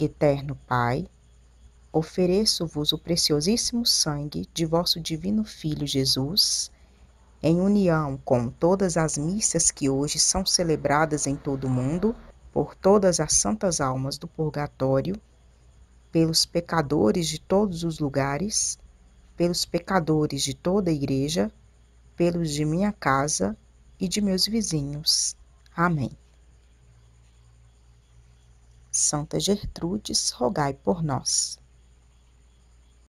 Eterno Pai, ofereço-vos o preciosíssimo sangue de vosso divino Filho Jesus, em união com todas as missas que hoje são celebradas em todo o mundo, por todas as santas almas do purgatório, pelos pecadores de todos os lugares, pelos pecadores de toda a igreja, pelos de minha casa e de meus vizinhos. Amém. Santa Gertrudes, rogai por nós.